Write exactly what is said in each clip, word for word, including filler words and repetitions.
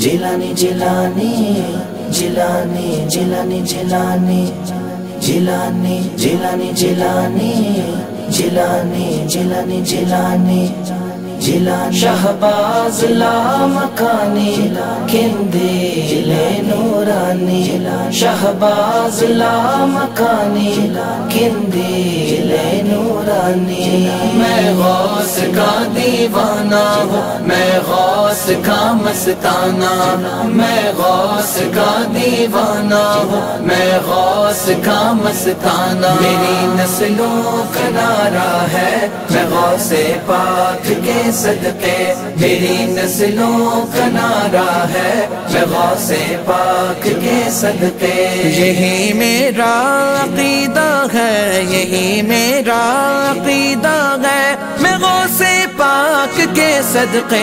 जिलानी जिलानी जिलानी जिलानी जिलानी जिलानी जिलानी जिलानी जिलानी जिलानी जिलानी जिलानी शहबाज लामकानी किंदे नूरानी शहबाज लामकानी किंदे नूरानी मैं गौस का दीवाना हूँ मैं गौस का मस्ताना मैं गौस का दीवाना हूँ मैं गौस का मस्ताना मेरी नस्लों का नारा है मैं गौसे पाक के सदके मेरी नस्लों का नारा है मैं गौसे पाक के सदके यही मेरा अकीदा है यही मेरा अकीदा है मैं गौसे पाक के सदके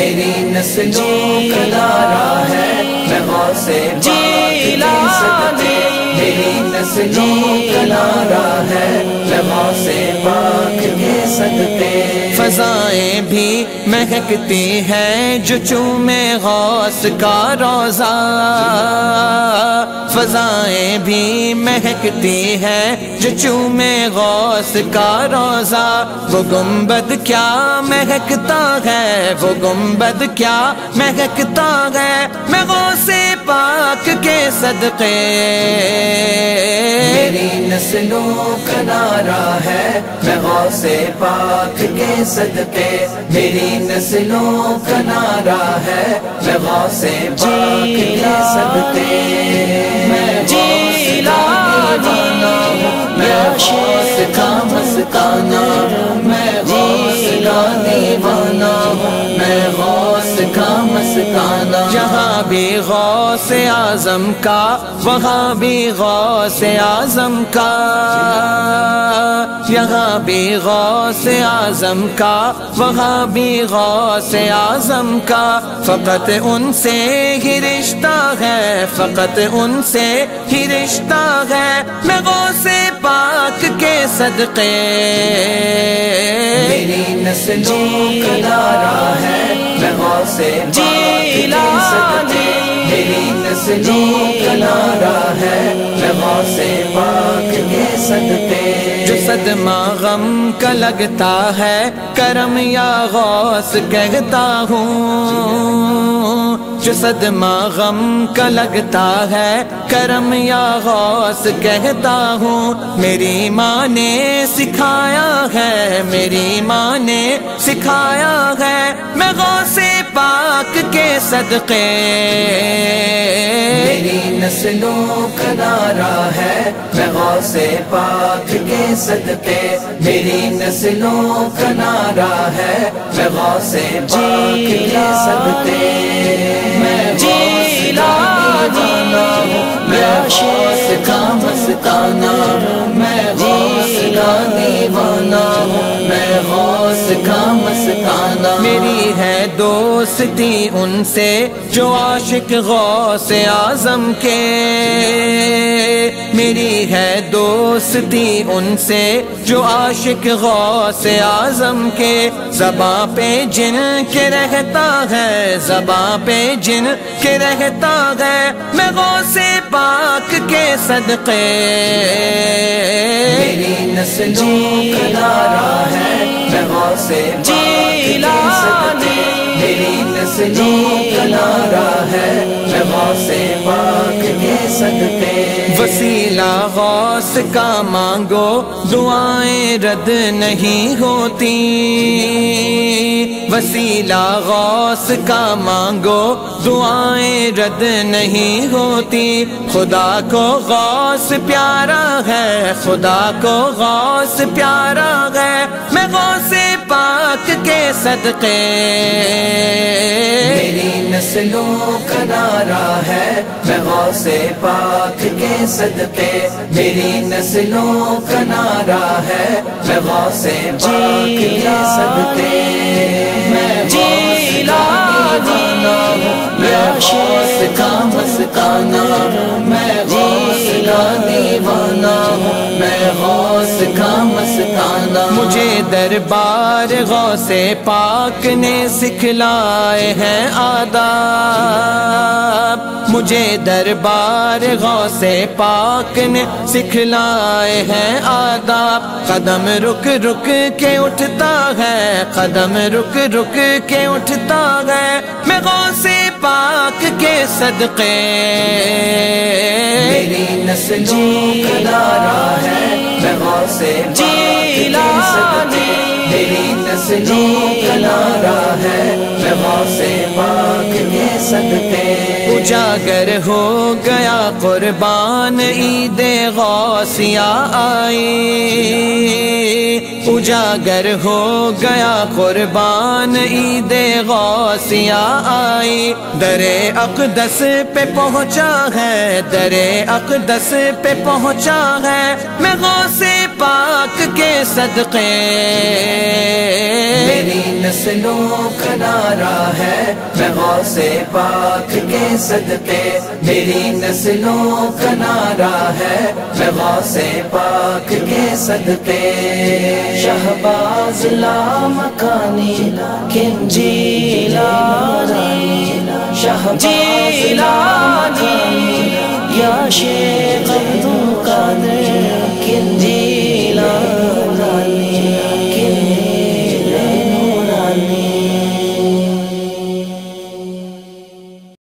मेरी नस्लों का नारा है मैं गौसे पाक के सदके मेरी नस्लों का नारा है मैं गौसे पाक के सदके फजाएं भी महकती हैं जो चूमे गौस का रोजा फजाएं भी महकती हैं जो चूमे गौस का रोजा वो गुंबद क्या महकता है वो गुंबद क्या महकता है मैं गौसे पाक के सदके मेरी नस्लों का नारा है मैं गौसे पाक के सदके मेरी नस्लों का नारा है मैं गौसे पाक के सदके मैं गौस का मस्ताना मैं गौस का दीवाना मैं गौस का मस्ताना जहाँ भी गौस आज़म का वहाँ भी गौस आज़म का यहाँ भी गौस आज़म का वहाँ भी गौस आज़म का फ़कत उनसे ही रिश्ता है फ़कत उनसे ही रिश्ता है मैं गौसे पाक के सदके मेरी नस्लों का नारा है मैं गौसे पाक के सदके मेरी नस्लों का नारा है मैं गौसे पाक के सदके जो सदमा गम का लगता है करम या गौस कहता हूँ जो सदमा गम का लगता है करम या गौस कहता हूँ मेरी माँ ने सिखाया है मेरी माँ ने सिखाया है मैं गौसे पाक के सदके मेरी नस्लों का नारा है मैं गौसे पाक के सदके मेरी नस्लों का नारा है मैं गौसे पाक के सदके गौस का मस्ताना मैं गौस का दीवाना मैं गौस का मस्ताना मेरी है दोस्ती उनसे जो आशिक गौस आज़म के मेरी है दोस्ती उनसे जो आशिक गौस आज़म के ज़बां पे जिन के रहता है ज़बां पे जिन के रहता है मैं गौसे पाक के सदके मेरी नस्लों का नारा है मैं गौसे पाक के सदके मेरी नस्लों का नारा है मैं गौसे पाक के सदके वसीला गौस का मांगो दुआएं रद्द नहीं होती वसीला गौस का मांगो दुआएं रद्द नहीं होती खुदा को गौस प्यारा है खुदा को गौस प्यारा है मैं गौसे पाक के सदके मेरी नस्लों का नारा है मैं गौसे पाक के सदके मेरी नस्लों का नारा है मैं गौसे पाक के सदके मैं गौस का मस्ताना मैं गौस का दीवाना मैं गौस का मस्ताना मुझे दरबार गौसे पाक ने सिखलाए हैं आदाब, मुझे दरबार गौसे पाक ने सिखलाए हैं आदाब। कदम रुक रुक के उठता है, कदम रुक रुक के उठता है, मैं गौसे पाक के सदके मेरी नस्ल जिलारा है, मैं गौसे जिलानी मेरी नस्ल जिलारा है, मैं गौसे पाक के सदके। उजागर हो गया कुर्बान ईद गौसिया आई, उजागर हो गया कुर्बान ईद गौसिया आई। दरे अक़दस पे पहुँचा है, दरे अक़दस पे पहुँचा है, मैं गौसे पाक के सदक़े मेरी नस्लों का नारा है, मैं गौसे पाक के सदक़े मेरी नस्लों का नारा है, मैं गौसे पाक के सदक़े। शहबाज लामकानी किन जिलानी शहबाज लामकानी या शेर